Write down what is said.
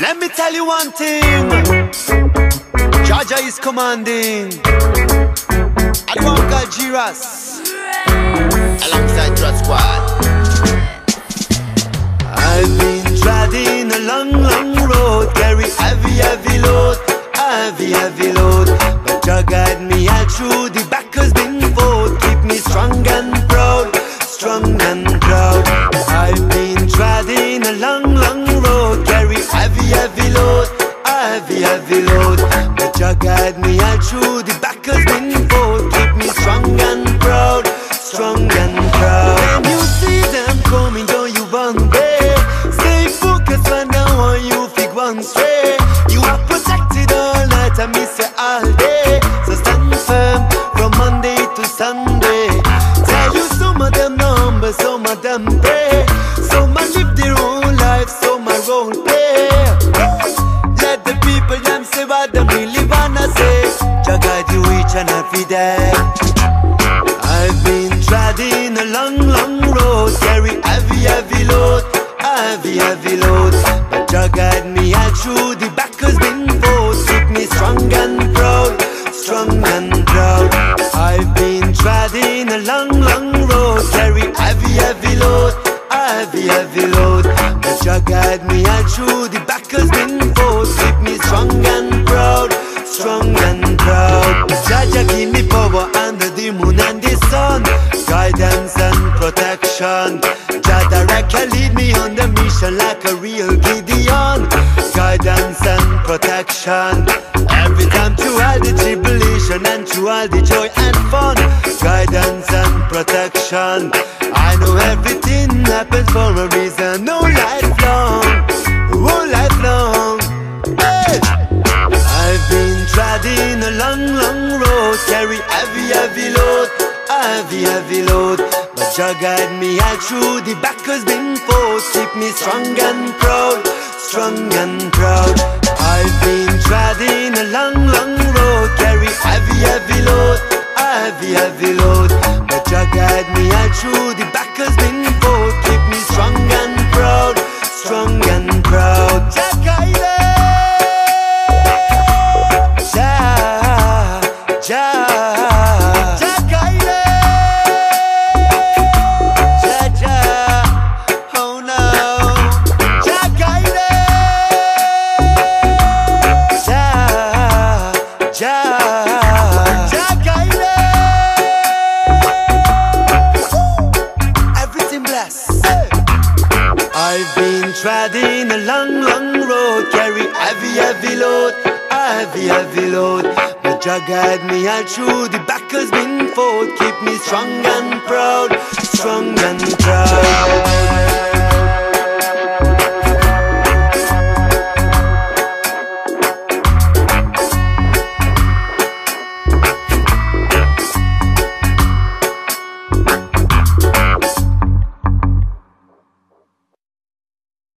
Let me tell you one thing, Jaja is commanding. I want to call Jiras alongside Trust Squad. I've been treading a long road, carry heavy load, heavy load. But Jah guide me out through the backers been fought, keep me strong and proud, strong and proud. I've been treading a long road, carry heavy load, heavy load. But Jah guide me out through the backers been fought, keep me strong and proud, strong and proud. When you see them coming, don't you run away. Stay focused when I want you fig one stray. You are protected all night, I miss you all day. So stand firm from Monday to Sunday. Tell you some of them number, some of them pray. Some man live their own life, some are own play. Let the people them say what them really wanna say. Jah guide you each and every day. I've been treading a long road, carry heavy load, heavy load. But Jah guide me out through the backers been fought, keep me strong and proud, strong and proud. I've been treading a long road, carry heavy load, heavy load. But Jah guide me out through the backers been fought, keep me strong and proud, strong and proud. Jah give me power under the moon and the sun, guidance and protection. Jah direct can lead me on the mission like a real Gideon. Guidance and protection every time through all the tribulation and through all the joy and fun. Guidance and protection. I know everything happens for a reason. All life long, all life long. Hey! I've been treading a long road, carry heavy load, heavy load. But Jah guide me out through the backers been fought, keep me strong and proud, strong and proud. I've been treading a long road, carry heavy load, heavy load. But Jah guide me out through the backers been fought, keep me strong and proud, strong and proud. Jah guide. Treading a long road, carry heavy load, heavy load. But Jah guide me out through the backers been fought, keep me strong and proud, strong and proud.